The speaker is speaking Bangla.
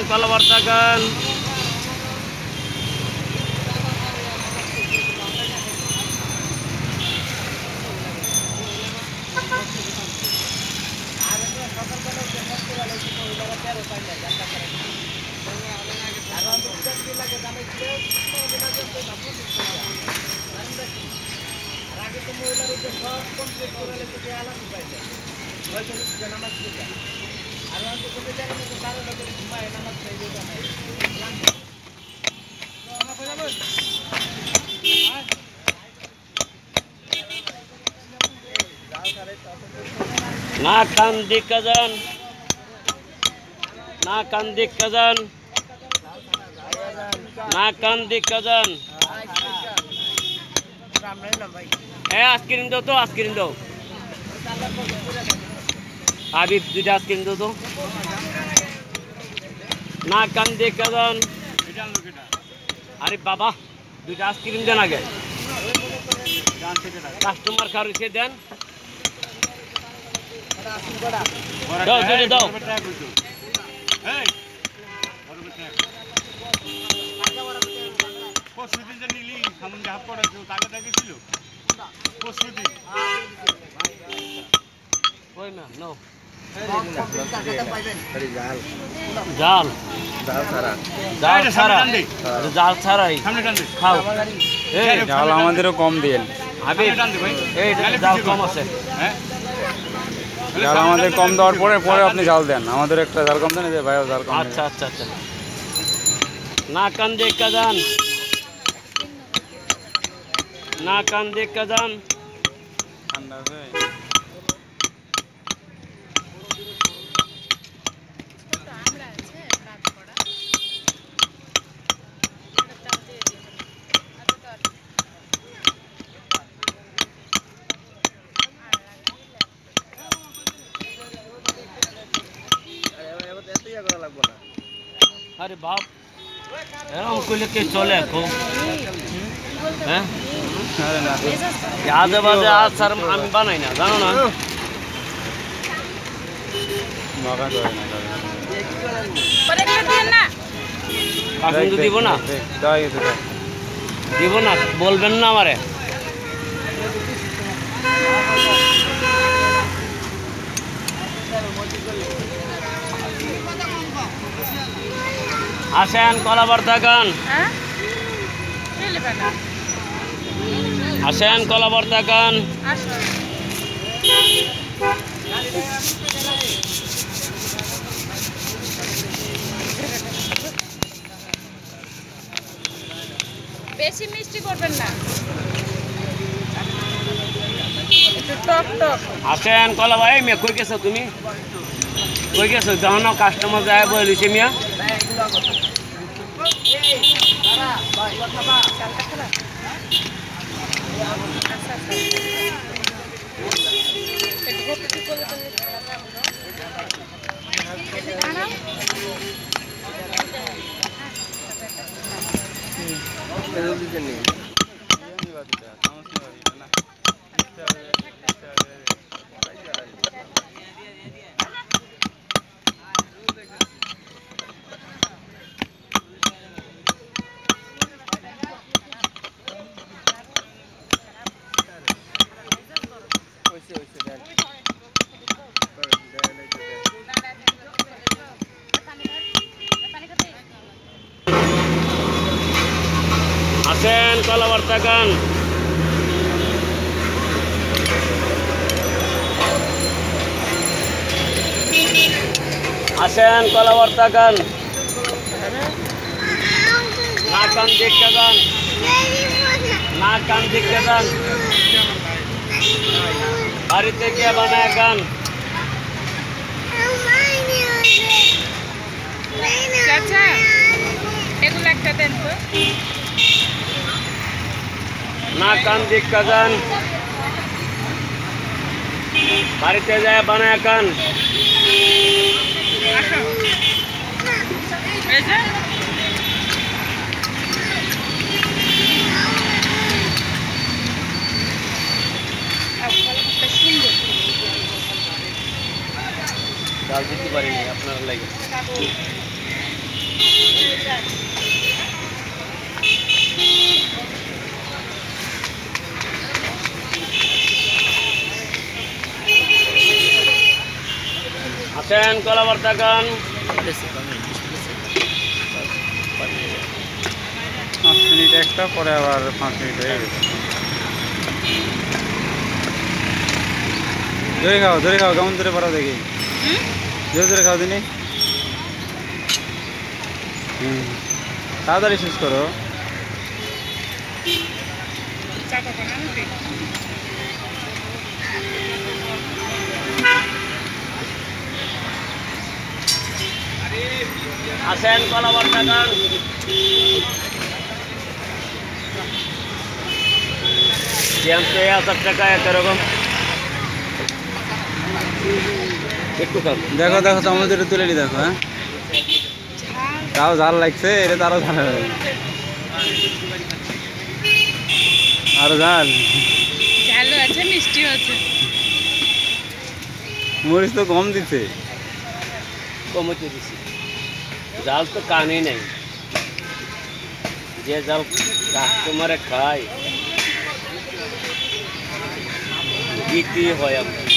kalawartakan. Na kan dik kazan. Askirim do to, askirim do. Habib duita askirim do to. Na kan dik kazan. Are baba, duita askirim den age. Customer karise den. Dao. Hey. Posudin je nili, ham jaha porecho, tage tage chilo. Posudin. Koi na, no. Jal sarai. Samne dande. Khao. Hey, jal amadero kom dien. Habib. Hey, jal kom ache. জাল আমাদের কম দেওয়ার পরে পরে আপনি জাল দেন আমাদের একটা জাল কম দেন এই যে ভাইও জাল কম আচ্ছা আচ্ছা আচ্ছা না কান দেখ কাজান ঠান্ডা হয়ে তো আমরা আছে কাজ পড়া এটা চাল দিয়ে দিন আচ্ছা তো अरे बाप हमको लेके चले को हैं याद बाजे आज सर हम बनाई ना जानो ना मगा दो परेक दे ना আপনি তো দিব না দাই তো দিব না বলবেন না আমারে আসেন কলাবর্তাগান হ্যাঁ কে নেবেন আসেন কলাবর্তাগান আসেন বেশি মিষ্টি করবেন না একটু টক আসেন কলা ভাই মে কই গেছো তুমি কই গেছো জানো কাস্টমার যায় বলিছে মিয়া Kalawartakan ASEAN kalawartakan nakan dikkagan barite ke banayakan chacha egula ekta den to ना कान दिक्कतन बारिते जाए बनाया कान डाल दी बारी अपना लगे Asen kolabortakan. একটা পরে আবার 5 মিনিট হয়ে গেছে। জোরে খাও কেমন জোরে পারো দেখি। জোরে জোরে খাও দিনি। তাড়াতাড়ি শেষ করো। আসেন কলাবর্তাকার। দেখো দেখো আমাদের তুলে নি দেখো হ্যাঁ তাও ঝাল লাগছে এটা তো আরো ঝাল হবে আরো ঝাল মরিচ তো কম দিচ্ছে ঝাল তো কানই নাই যে ঝাল কাস্টমারে খায় ইতি হয়।